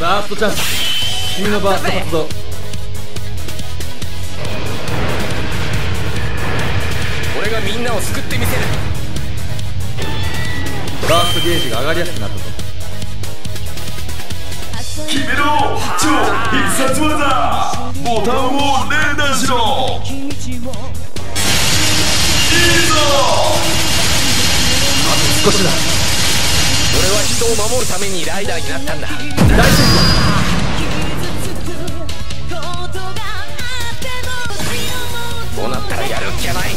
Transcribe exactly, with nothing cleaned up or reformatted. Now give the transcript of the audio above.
バーストチャンス、君のバースト発動。俺がみんなを救ってみせる。バーストゲージが上がりやすくなったぞ。決めろ、超必殺技、ボタンを連打しろ。いいぞ、あと少しだ。俺は人を守るためにライダーになったんだ。大丈夫。こうなったらやるっきゃない。